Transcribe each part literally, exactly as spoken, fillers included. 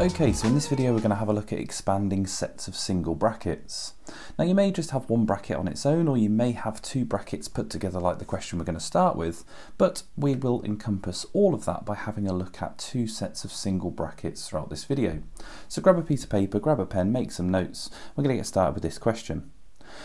Okay, so in this video we're going to have a look at expanding sets of single brackets. Now you may just have one bracket on its own, or you may have two brackets put together like the question we're going to start with, but we will encompass all of that by having a look at two sets of single brackets throughout this video. So grab a piece of paper, grab a pen, make some notes. We're going to get started with this question.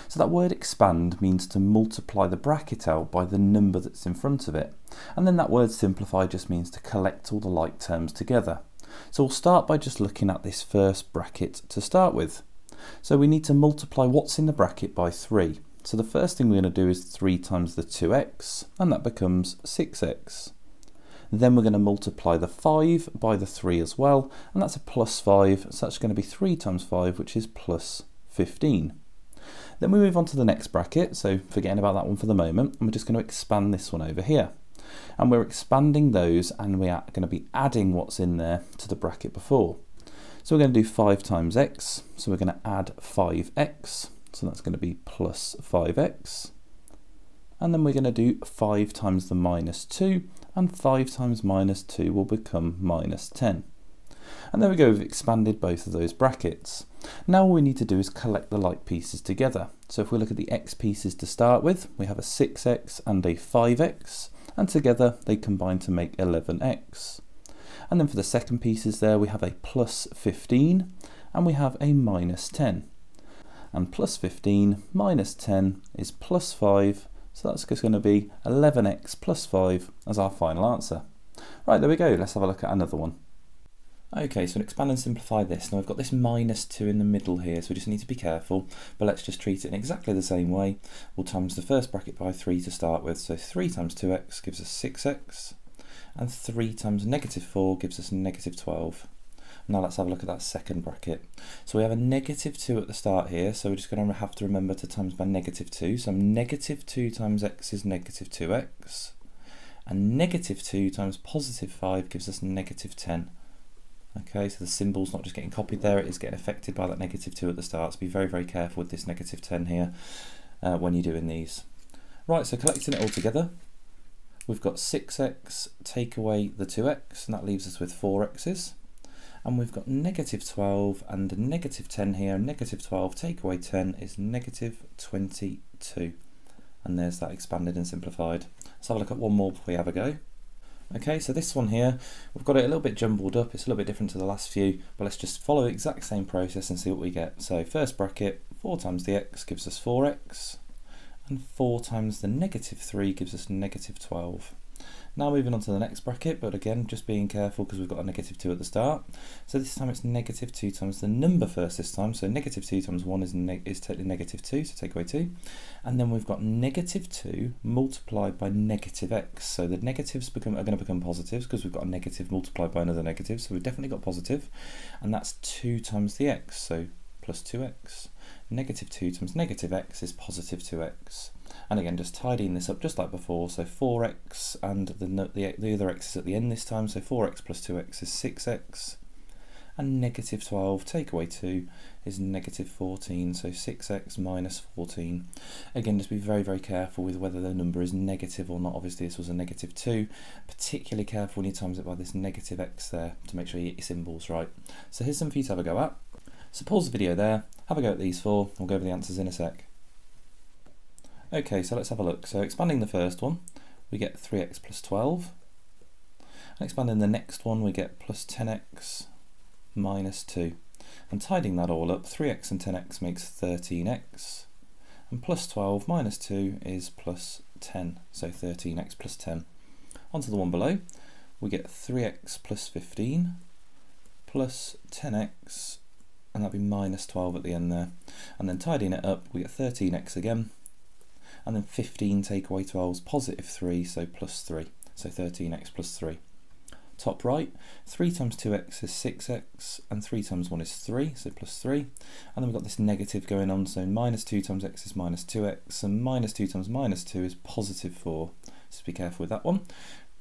So that word expand means to multiply the bracket out by the number that's in front of it. And then that word simplify just means to collect all the like terms together. So we'll start by just looking at this first bracket to start with. So we need to multiply what's in the bracket by three. So the first thing we're going to do is three times the two x, and that becomes six x. Then we're going to multiply the five by the three as well, and that's a plus five, so that's going to be three times five, which is plus fifteen. Then we move on to the next bracket, so forgetting about that one for the moment, and we're just going to expand this one over here. And we're expanding those, and we are going to be adding what's in there to the bracket before. So we're going to do five times x, so we're going to add five x, so that's going to be plus five x. And then we're going to do five times the minus two, and five times minus two will become minus ten. And there we go, we've expanded both of those brackets. Now all we need to do is collect the like pieces together. So if we look at the x pieces to start with, we have a six x and a five x, and together they combine to make eleven x. And then for the second pieces there, we have a plus fifteen and we have a minus ten. And plus fifteen minus ten is plus five, so that's just going to be eleven x plus five as our final answer. Right, there we go, let's have a look at another one. Okay, so expand and simplify this. Now I've got this minus two in the middle here, so we just need to be careful, but let's just treat it in exactly the same way. We'll times the first bracket by three to start with, so three times two x gives us six x, and three times negative four gives us negative twelve. Now let's have a look at that second bracket. So we have a negative two at the start here, so we're just going to have to remember to times by negative two, so negative two times x is negative two x, and negative two times positive five gives us negative ten. Okay, so the symbol's not just getting copied there, it is getting affected by that negative two at the start, so be very, very careful with this negative ten here uh, when you're doing these. Right, so collecting it all together, we've got six x take away the two x, and that leaves us with four x's. And we've got negative twelve and negative ten here, negative twelve take away ten is negative twenty-two. And there's that expanded and simplified. Let's have a look at one more before we have a go. Okay, so this one here, we've got it a little bit jumbled up, it's a little bit different to the last few, but let's just follow the exact same process and see what we get. So first bracket, four times the x gives us four x, and four times the negative three gives us negative twelve. Now moving on to the next bracket, but again, just being careful because we've got a negative two at the start. So this time it's negative two times the number first this time, so negative two times one is, ne is totally negative two, so take away two. And then we've got negative two multiplied by negative x. So the negatives become, are going to become positives because we've got a negative multiplied by another negative, so we've definitely got positive. And that's two times the x, so plus two x. Negative two times negative x is positive two x. And again, just tidying this up just like before, so four x and the, the, the other x is at the end this time, so four x plus two x is six x. And negative twelve take away two is negative fourteen, so six x minus fourteen. Again, just be very, very careful with whether the number is negative or not. Obviously this was a negative two. Particularly careful when you times it by this negative x there to make sure you get your symbols right. So here's some for you to have a go at. So pause the video there, have a go at these four, we'll go over the answers in a sec. Okay, so let's have a look. So expanding the first one, we get three x plus twelve. And expanding the next one, we get plus ten x minus two. And tidying that all up, three x and ten x makes thirteen x. And plus twelve minus two is plus ten, so thirteen x plus ten. Onto the one below, we get three x plus fifteen plus ten x, and that'd be minus twelve at the end there. And then tidying it up, we get thirteen x again. And then fifteen take away twelve is positive three, so plus three, so thirteen x plus three. Top right, three times two x is six x, and three times one is three, so plus three. And then we've got this negative going on, so minus two times x is minus two x, and minus two times minus two is positive four. So be careful with that one.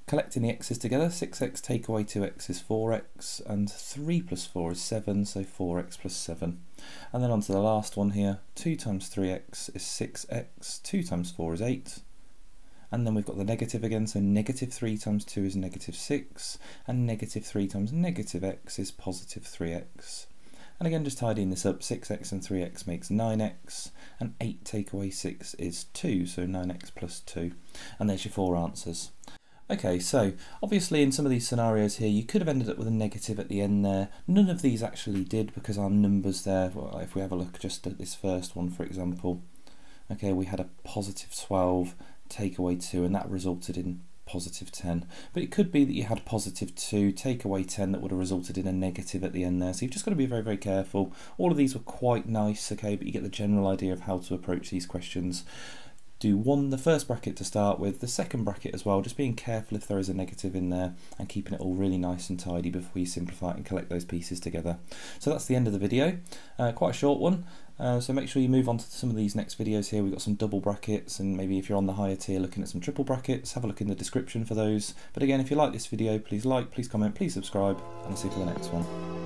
Collecting the x's together, six x take away two x is four x, and three plus four is seven, so four x plus seven. And then on to the last one here, two times three x is six x, two times four is eight, and then we've got the negative again, so negative three times two is negative six, and negative three times negative x is positive three x. And again, just tidying this up, six x and three x makes nine x, and eight take away six is two, so nine x plus two. And there's your four answers. Okay, so obviously in some of these scenarios here you could have ended up with a negative at the end there. None of these actually did because our numbers there, well, if we have a look just at this first one for example, okay, we had a positive twelve take away two and that resulted in positive ten. But it could be that you had positive two take away ten that would have resulted in a negative at the end there. So you've just got to be very, very careful. All of these were quite nice, okay, but you get the general idea of how to approach these questions. Do one, the first bracket to start with, the second bracket as well, just being careful if there is a negative in there and keeping it all really nice and tidy before you simplify it and collect those pieces together. So that's the end of the video, uh, quite a short one, uh, so make sure you move on to some of these next videos here. We've got some double brackets and maybe if you're on the higher tier looking at some triple brackets, have a look in the description for those. But again, if you like this video, please like, please comment, please subscribe, and I'll see you for the next one.